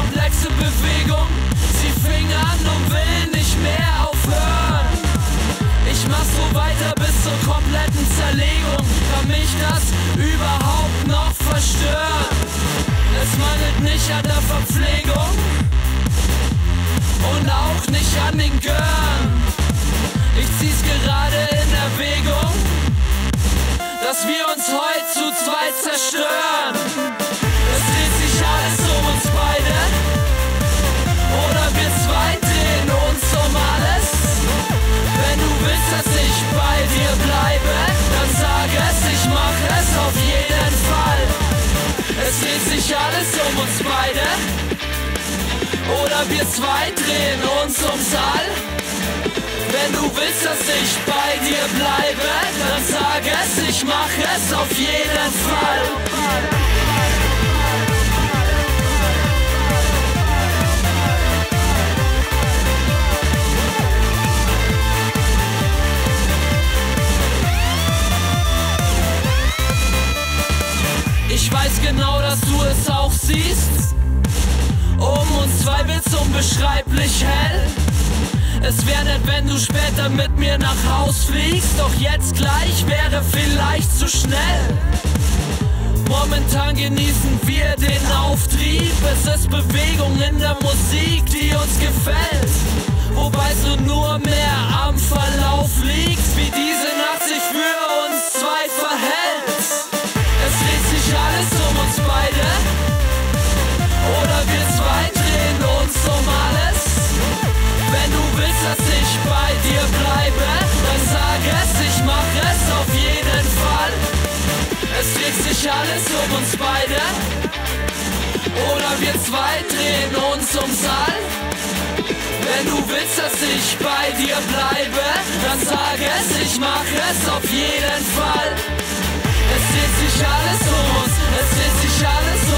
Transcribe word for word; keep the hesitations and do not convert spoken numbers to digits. komplexe Bewegung, sie fing an und will nicht mehr aufhören. Ich mach so weiter bis zur kompletten Zerlegung, kann mich das überhaupt noch verstören. Es mangelt nicht an der Verpflegung und auch nicht an den Gören. Ich zieh's gerade in Erwägung, dass wir uns heute zu zweit zerstören. Es dreht sich alles um uns beide, oder wir zwei drehen uns um alles. Wenn du willst, dass ich bei dir bleibe, dann sag es, ich mach es auf jeden Fall. Es dreht sich alles um uns beide, oder wir zwei drehen uns ums All. Wenn du willst, dass ich bei dir bleibe, dann sag es, ich mach es auf jeden Fall. Ich weiß genau, dass du es auch siehst. Um uns zwei wird's unbeschreiblich hell. Es wäre nett, wenn du später mit mir nach Haus fliegst, doch jetzt gleich wäre vielleicht zu schnell. Momentan genießen wir den Auftrieb, es ist Bewegung in der Musik, die uns gefällt. Wobei's nun nur mehr am Verlauf liegt, wie diese Nacht sich für uns zwei verhält. Es dreht sich alles um uns beide, oder wir zwei drehen uns um alles. Wenn du willst, dass ich bei dir bleibe, dann sag es, ich mach es auf jeden Fall. Es dreht sich alles um uns beide, oder wir zwei drehen uns ums All. Wenn du willst, dass ich bei dir bleibe, dann sag es, ich mach es auf jeden Fall. Es dreht sich alles um uns, es dreht sich alles um uns.